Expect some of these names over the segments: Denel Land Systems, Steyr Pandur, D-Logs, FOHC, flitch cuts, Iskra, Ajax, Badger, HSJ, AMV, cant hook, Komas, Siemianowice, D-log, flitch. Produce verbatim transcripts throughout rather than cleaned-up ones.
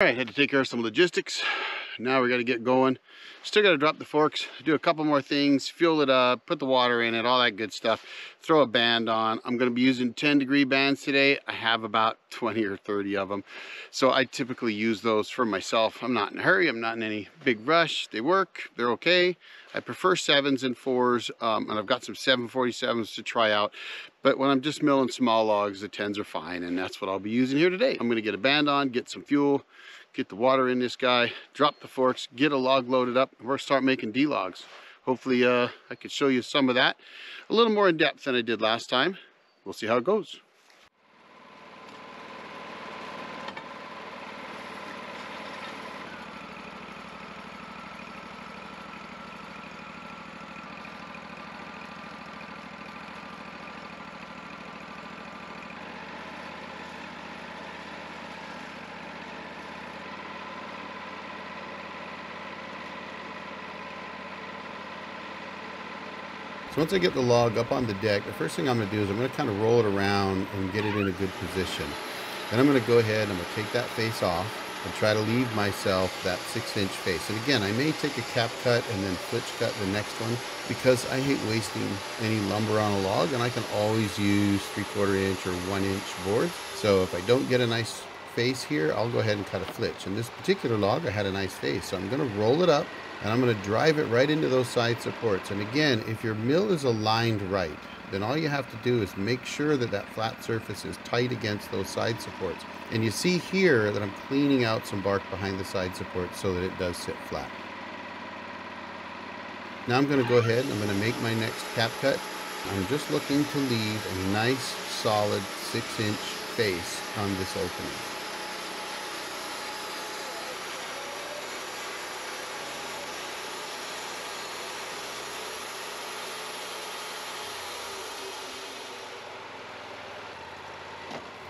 All right, had to take care of some logistics. Now we got to get going. Still got to drop the forks, do a couple more things, fuel it up, put the water in it, all that good stuff. Throw a band on. I'm going to be using ten degree bands today. I have about twenty or thirty of them. So I typically use those for myself. I'm not in a hurry. I'm not in any big rush. They work. They're okay. I prefer sevens and fours, um, and I've got some seven forty-sevens to try out. But when I'm just milling small logs, the tens are fine, and that's what I'll be using here today. I'm going to get a band on, get some fuel, get the water in this guy, drop the forks, get a log loaded up, and we're start making D-Logs. Hopefully uh, I could show you some of that a little more in depth than I did last time. We'll see how it goes. Once I get the log up on the deck, the first thing I'm going to do is I'm going to kind of roll it around and get it in a good position. Then I'm going to go ahead and I'm going to take that face off and try to leave myself that six inch face. And again, I may take a cap cut and then flitch cut the next one because I hate wasting any lumber on a log, and I can always use three quarter inch or one inch boards. So if I don't get a nice face here, I'll go ahead and cut a flitch. In this particular log, I had a nice face, so I'm going to roll it up and I'm going to drive it right into those side supports. And again, if your mill is aligned right, then all you have to do is make sure that that flat surface is tight against those side supports. And you see here that I'm cleaning out some bark behind the side supports so that it does sit flat. Now I'm going to go ahead and I'm going to make my next cap cut. I'm just looking to leave a nice solid six inch face on this opening.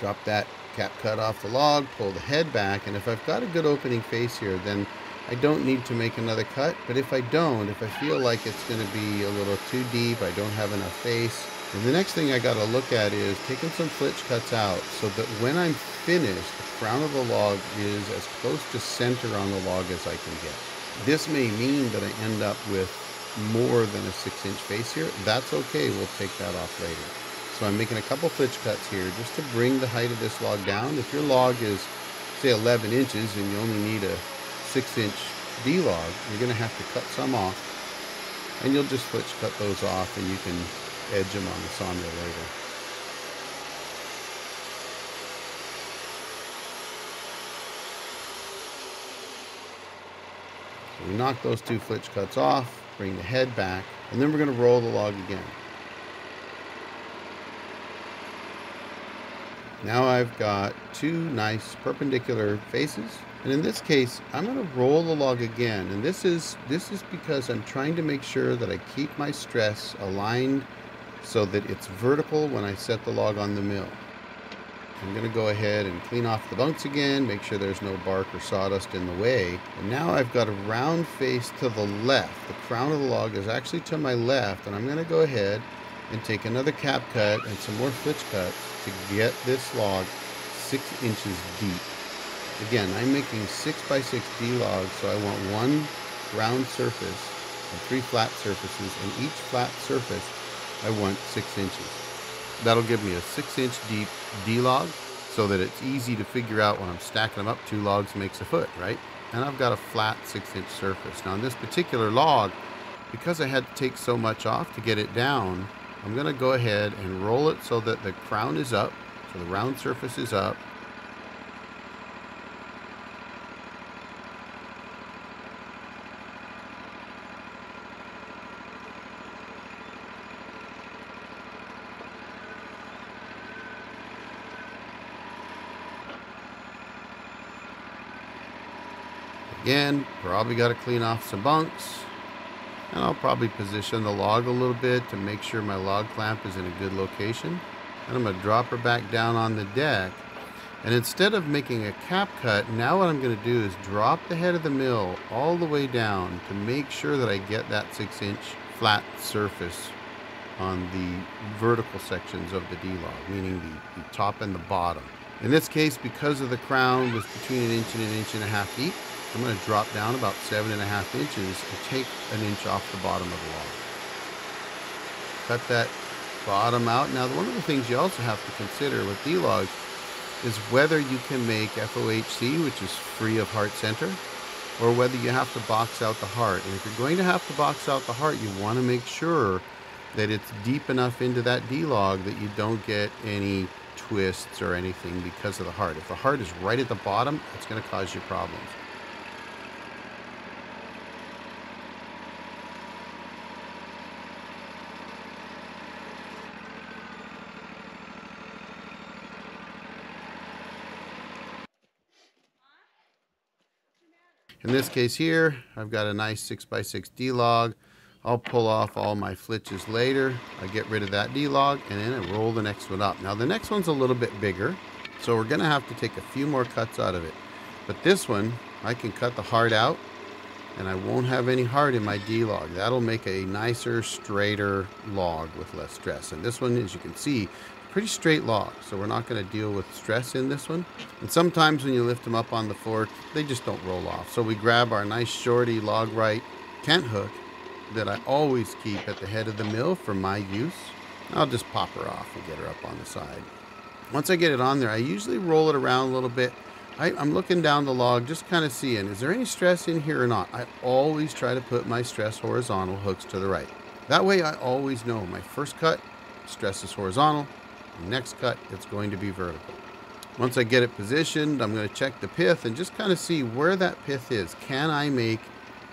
Drop that cap cut off the log, pull the head back, and if I've got a good opening face here, then I don't need to make another cut. But if I don't, if I feel like it's going to be a little too deep, I don't have enough face, and the next thing I got to look at is taking some flitch cuts out so that when I'm finished, the crown of the log is as close to center on the log as I can get. This may mean that I end up with more than a six inch face here. That's okay, we'll take that off later. So I'm making a couple flitch cuts here just to bring the height of this log down. If your log is, say, eleven inches and you only need a six inch D-log, you're going to have to cut some off. And you'll just flitch cut those off and you can edge them on the sawmill later. So we knock those two flitch cuts off, bring the head back, and then we're going to roll the log again. Now I've got two nice perpendicular faces, and in this case I'm going to roll the log again, and this is this is because I'm trying to make sure that I keep my stress aligned so that it's vertical when I set the log on the mill. I'm going to go ahead and clean off the bunks again, make sure there's no bark or sawdust in the way, and now I've got a round face to the left. The crown of the log is actually to my left, and I'm going to go ahead and take another cap cut and some more flitch cuts to get this log six inches deep. Again, I'm making six by six D logs, so I want one round surface and three flat surfaces, and each flat surface I want six inches. That'll give me a six inch deep D log so that it's easy to figure out when I'm stacking them up. Two logs makes a foot, right? And I've got a flat six inch surface. Now in this particular log, because I had to take so much off to get it down, I'm going to go ahead and roll it so that the crown is up, so the round surface is up. Again, probably got to clean off some bunks. And I'll probably position the log a little bit to make sure my log clamp is in a good location. And I'm going to drop her back down on the deck. And instead of making a cap cut, now what I'm going to do is drop the head of the mill all the way down to make sure that I get that six inch flat surface on the vertical sections of the D-log, meaning the, the top and the bottom. In this case, because of the crown was between an inch and an inch and a half deep, I'm going to drop down about seven and a half inches and take an inch off the bottom of the log. Cut that bottom out. Now, one of the things you also have to consider with D-Logs is whether you can make F O H C, which is free of heart center, or whether you have to box out the heart. And if you're going to have to box out the heart, you want to make sure that it's deep enough into that D-Log that you don't get any twists or anything because of the heart. If the heart is right at the bottom, it's going to cause you problems. In this case here, I've got a nice six by six D-Log. I'll pull off all my flitches later. I get rid of that D-Log and then I roll the next one up. Now the next one's a little bit bigger, so we're gonna have to take a few more cuts out of it. But this one, I can cut the heart out and I won't have any heart in my D-Log. That'll make a nicer, straighter log with less stress. And this one, as you can see, pretty straight log, so we're not going to deal with stress in this one. And sometimes when you lift them up on the floor, they just don't roll off. So we grab our nice shorty log right cant hook that I always keep at the head of the mill for my use. I'll just pop her off and get her up on the side. Once I get it on there, I usually roll it around a little bit. I, I'm looking down the log, just kind of seeing, is there any stress in here or not? I always try to put my stress horizontal hooks to the right. That way I always know my first cut, stress is horizontal. Next cut, it's going to be vertical. Once I get it positioned, I'm going to check the pith and just kind of see where that pith is. Can I make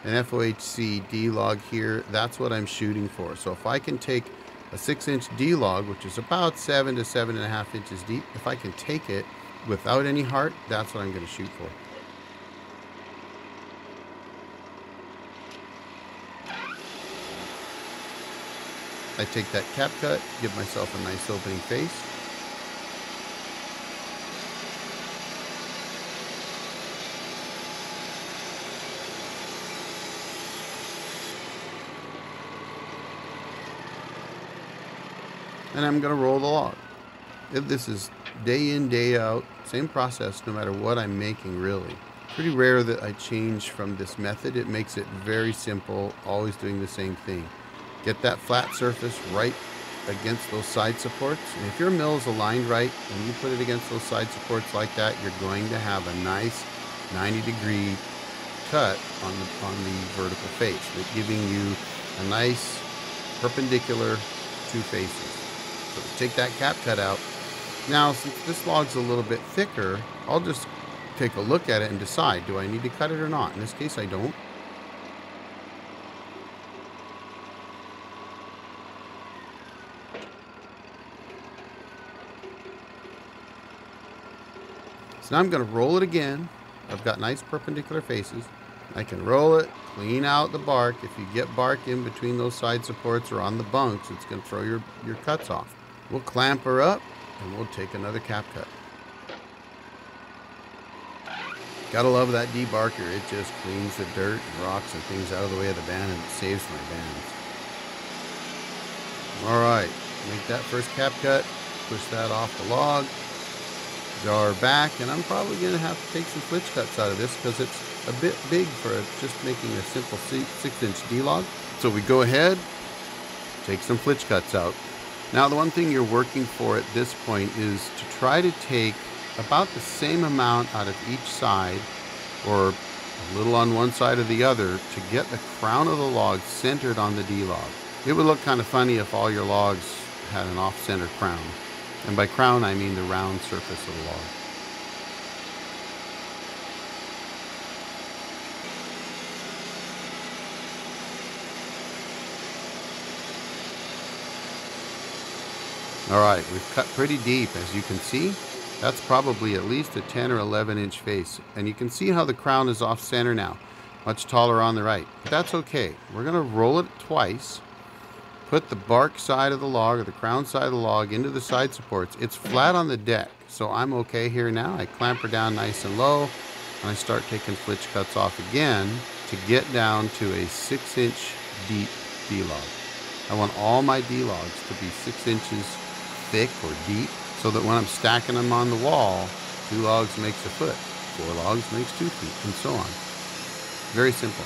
an F O H C D-Log here? That's what I'm shooting for. So if I can take a six inch D-Log, which is about seven to seven and a half inches deep, if I can take it without any heart, that's what I'm going to shoot for. I take that cap cut, give myself a nice opening face. And I'm going to roll the log. This is day in, day out, same process no matter what I'm making really. Pretty rare that I change from this method. It makes it very simple, always doing the same thing. Get that flat surface right against those side supports. And if your mill is aligned right and you put it against those side supports like that, you're going to have a nice ninety degree cut on the, on the vertical face, giving you a nice perpendicular two faces. So take that cap cut out. Now, since this log's a little bit thicker, I'll just take a look at it and decide, do I need to cut it or not? In this case, I don't. So now I'm going to roll it again. I've got nice perpendicular faces. I can roll it, clean out the bark. If you get bark in between those side supports or on the bunks, it's going to throw your, your cuts off. We'll clamp her up and we'll take another cap cut. Gotta love that debarker. It just cleans the dirt and rocks and things out of the way of the band and it saves my bands. All right, make that first cap cut, push that off the log. Jar back, and I'm probably going to have to take some flitch cuts out of this because it's a bit big for just making a simple six inch D-Log. So we go ahead, take some flitch cuts out. Now the one thing you're working for at this point is to try to take about the same amount out of each side or a little on one side or the other to get the crown of the log centered on the D-Log. It would look kind of funny if all your logs had an off-center crown. And by crown, I mean the round surface of the log. All right, we've cut pretty deep, as you can see. That's probably at least a ten or eleven inch face. And you can see how the crown is off center now, much taller on the right. But that's okay. We're gonna roll it twice. Put the bark side of the log or the crown side of the log into the side supports. It's flat on the deck, so I'm okay here now. I clamp her down nice and low, and I start taking flitch cuts off again to get down to a six inch deep D-Log. I want all my D-Logs to be six inches thick or deep, so that when I'm stacking them on the wall, two logs makes a foot, four logs makes two feet, and so on. Very simple.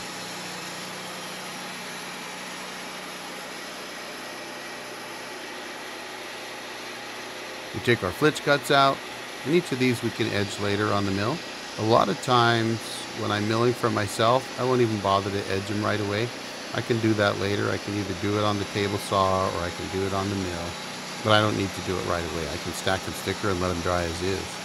We take our flitch cuts out, and each of these we can edge later on the mill. A lot of times when I'm milling for myself, I won't even bother to edge them right away. I can do that later. I can either do it on the table saw or I can do it on the mill, but I don't need to do it right away. I can stack them thicker and let them dry as is.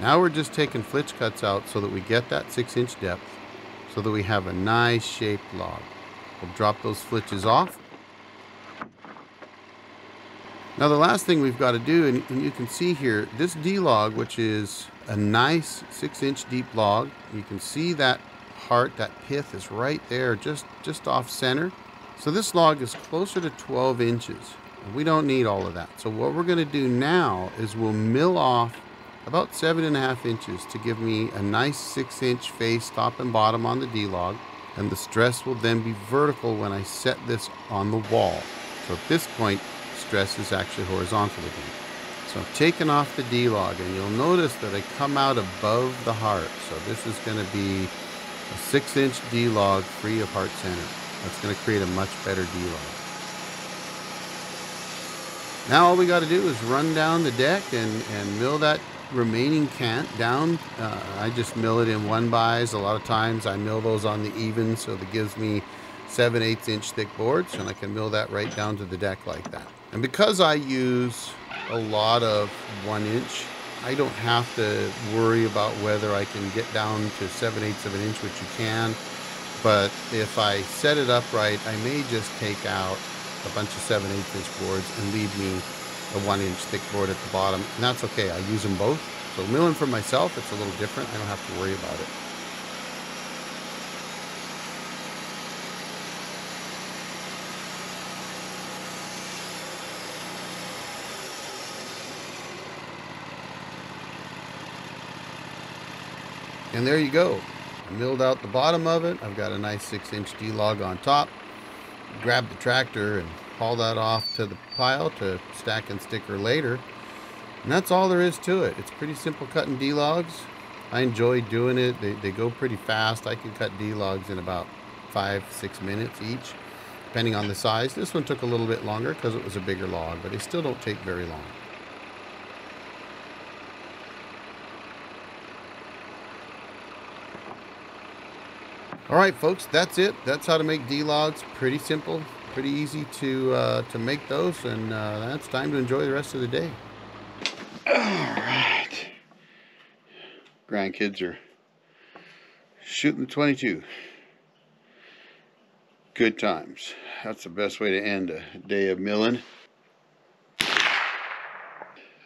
Now we're just taking flitch cuts out so that we get that six inch depth, so that we have a nice shaped log. We'll drop those flitches off. Now the last thing we've got to do, and, and you can see here, this D-log, which is a nice six inch deep log, you can see that heart, that pith is right there, just, just off center. So this log is closer to twelve inches. We don't need all of that. So what we're going to do now is we'll mill off about seven and a half inches to give me a nice six inch face, top and bottom on the D-log. And the stress will then be vertical when I set this on the wall. So at this point, stress is actually horizontal again. So I've taken off the D-log, and you'll notice that I come out above the heart. So this is going to be a six inch D-log free of heart center. That's going to create a much better D-log. Now all we got to do is run down the deck and, and mill that remaining cant down. Uh, I just mill it in one buys. A lot of times I mill those on the even, so that gives me seven eighths inch thick boards, and I can mill that right down to the deck like that. And because I use a lot of one inch, I don't have to worry about whether I can get down to seven eighths of an inch, which you can, but if I set it up right, I may just take out a bunch of seven eighths inch boards and leave me a one inch thick board at the bottom, and that's okay. I use them both. So milling for myself, it's a little different. I don't have to worry about it. And there you go. I milled out the bottom of it. I've got a nice six inch D-log on top. Grab the tractor and haul that off to the pile to stack and sticker later. And that's all there is to it. It's pretty simple cutting D-logs. I enjoy doing it. They, they go pretty fast. I can cut D-logs in about five, six minutes each, depending on the size. This one took a little bit longer because it was a bigger log, but they still don't take very long. All right, folks, that's it. That's how to make D-logs. Pretty simple. Pretty easy to uh, to make those, and uh, that's time to enjoy the rest of the day. All right, grandkids are shooting the twenty-two. Good times. That's the best way to end a day of milling.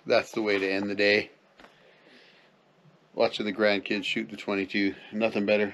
That's the way to end the day. Watching the grandkids shoot the twenty-two. Nothing better.